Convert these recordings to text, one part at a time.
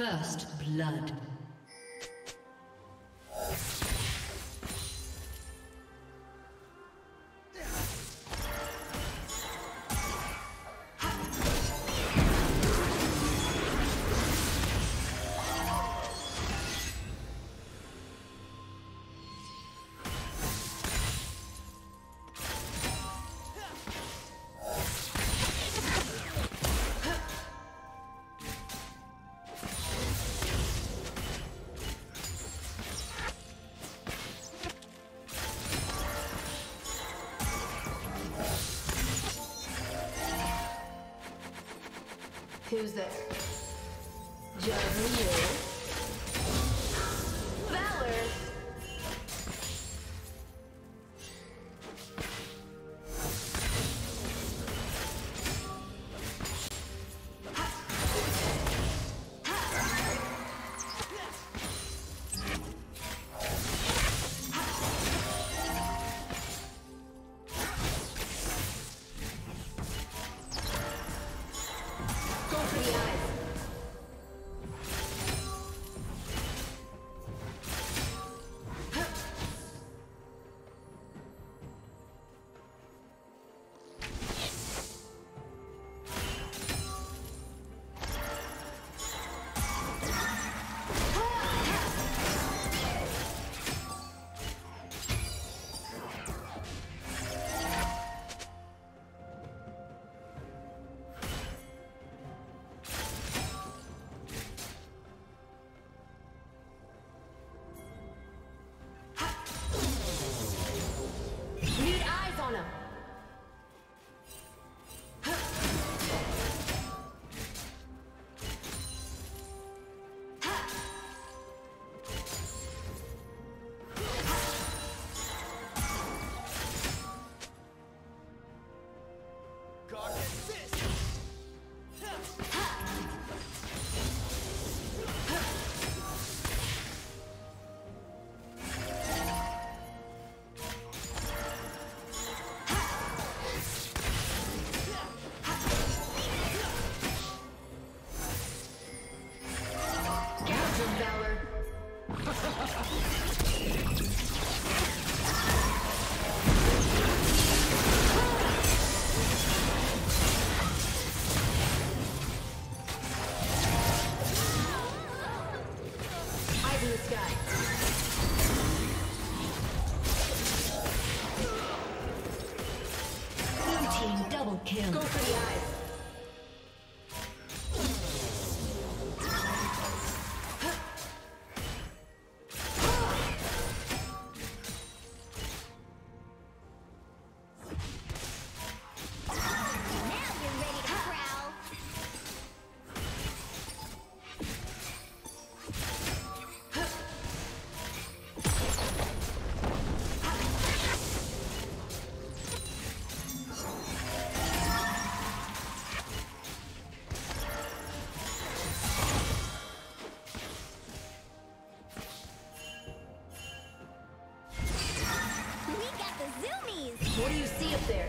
First blood. Who's there? Just you. What do you see up there?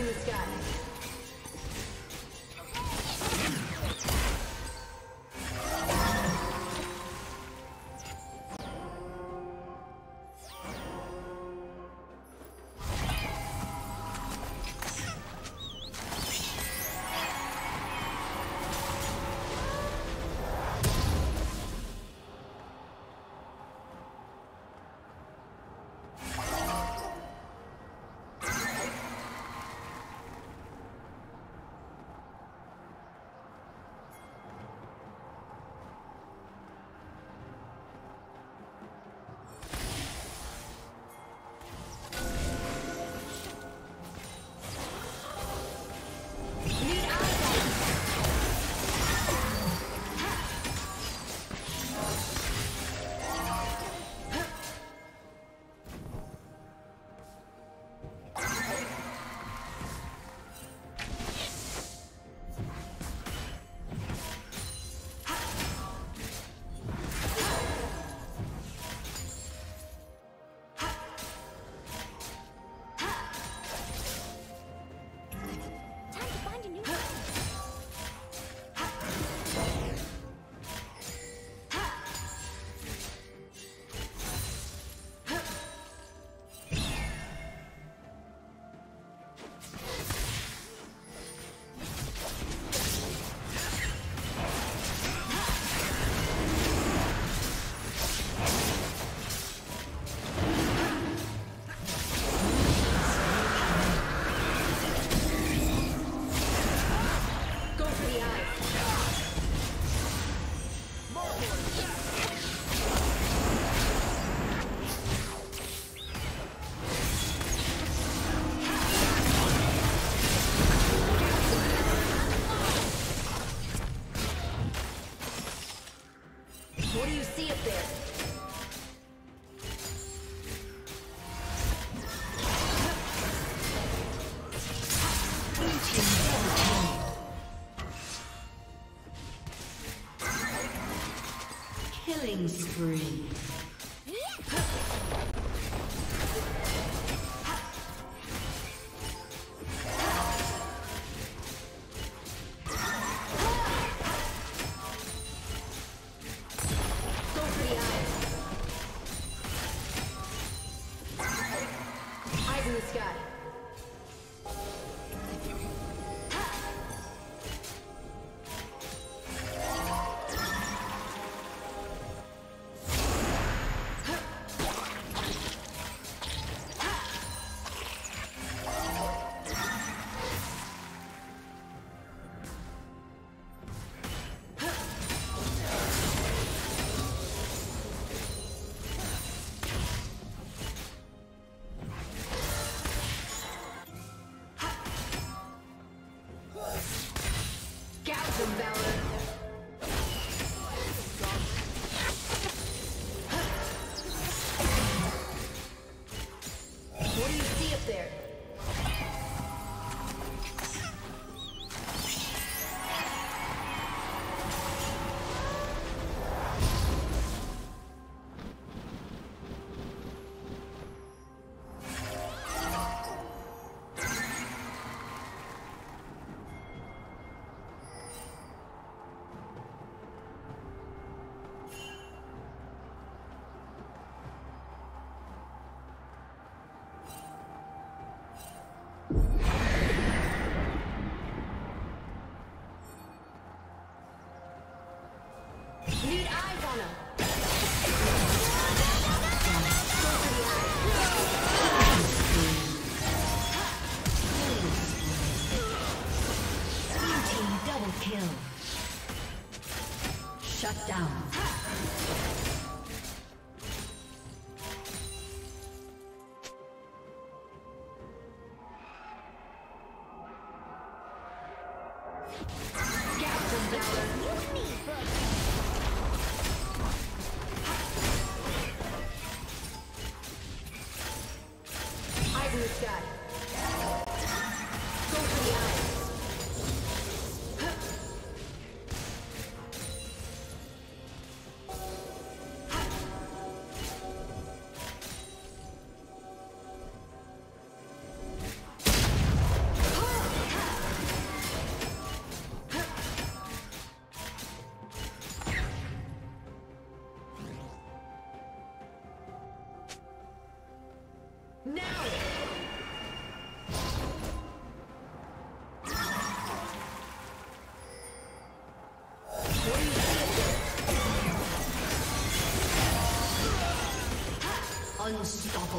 in the sky. Killing spree.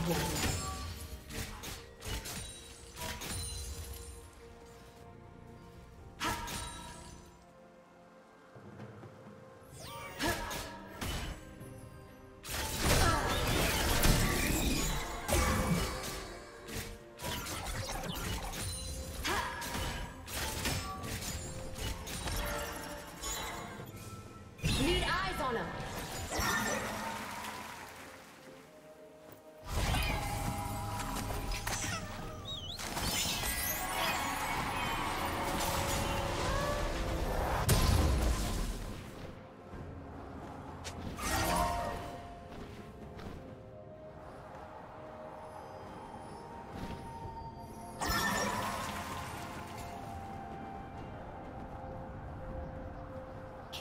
Cowboys.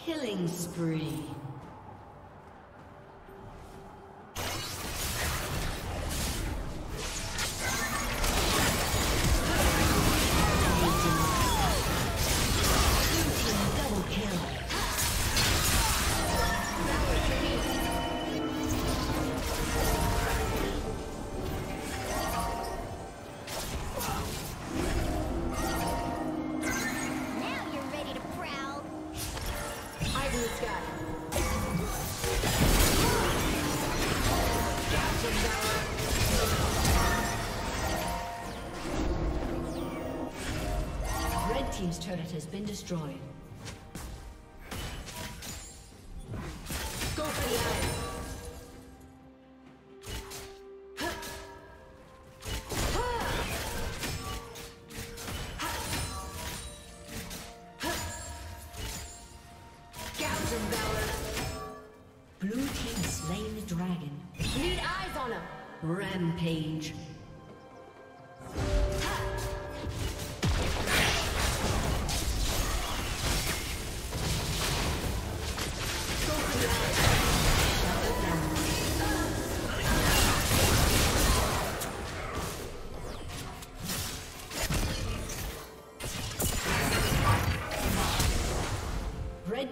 Killing spree. Team's turret has been destroyed. Go for the alley. Blue team slain the dragon. Need eyes on him. Rampage.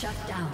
Shut down.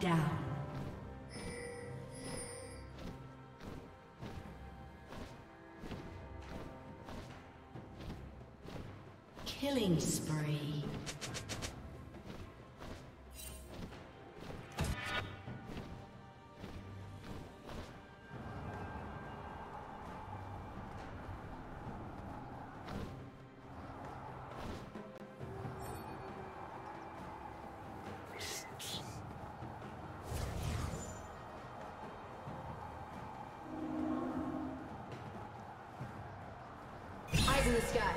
down. Killing spree. Eyes in the sky.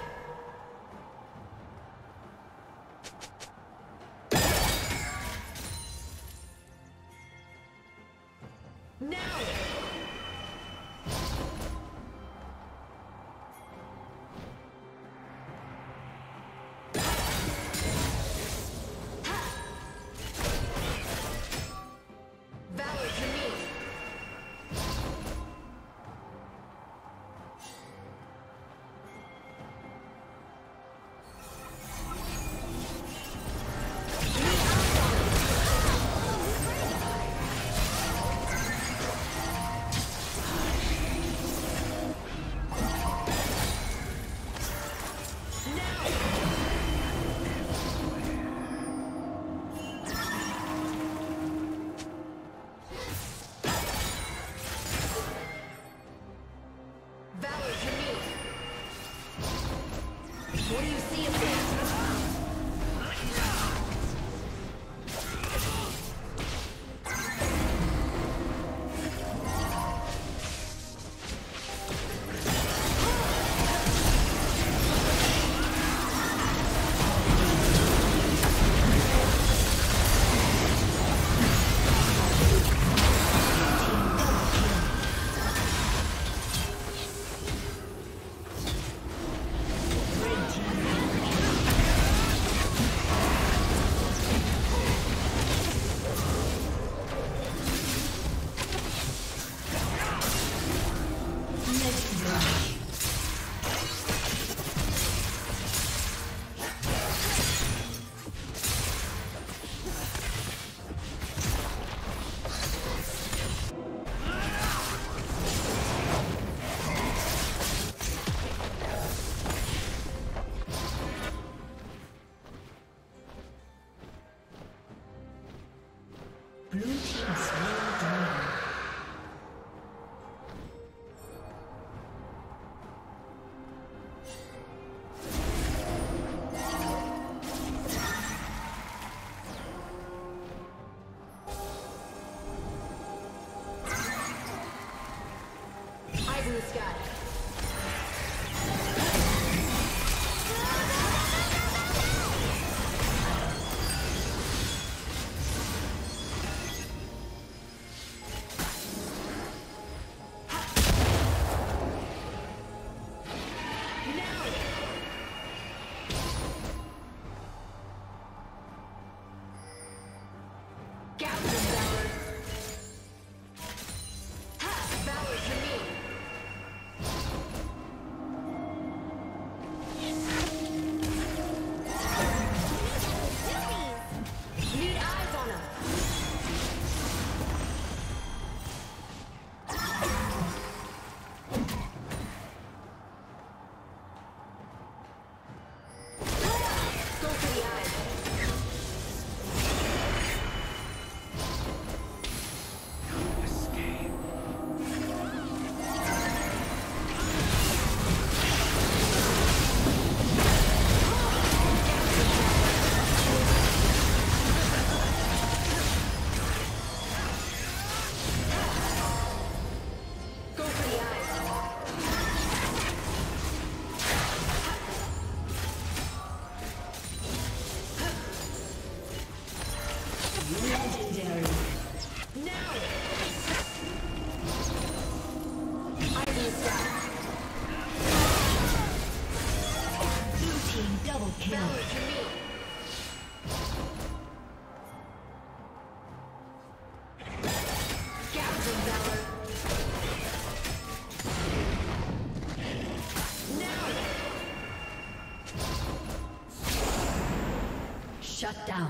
Shut down.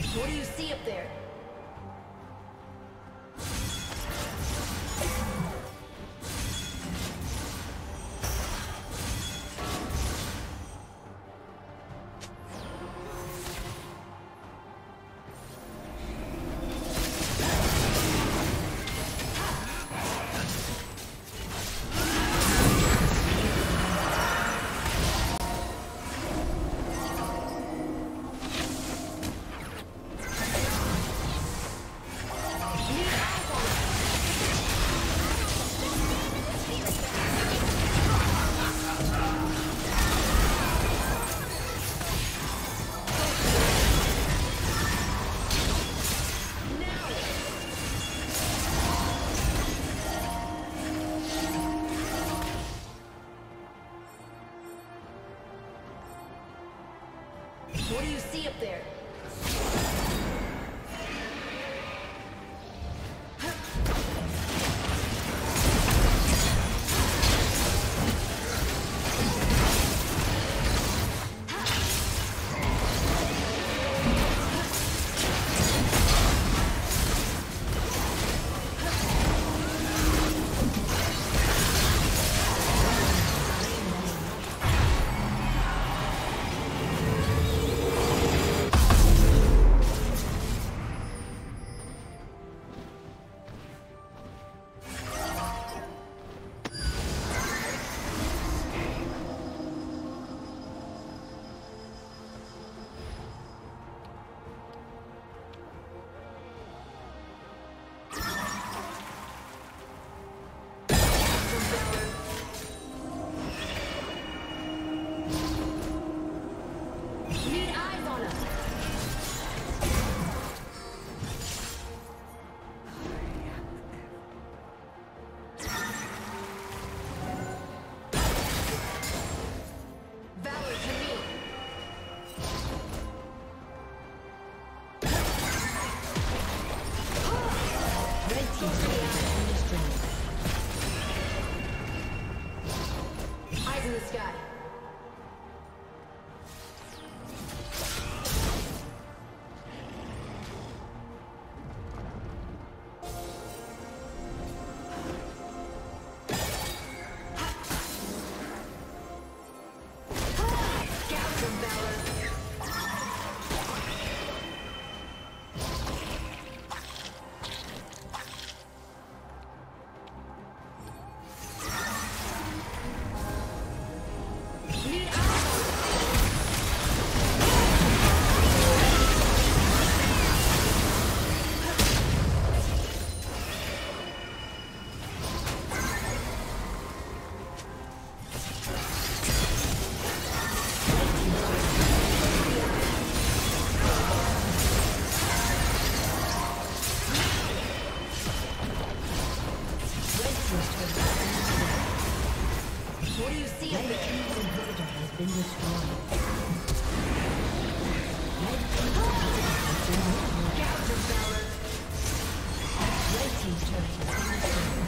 What do you see up there? What do you see up there? What do you see over there? Red Team's inhibitor has been destroyed. Red Team's turret has been destroyed.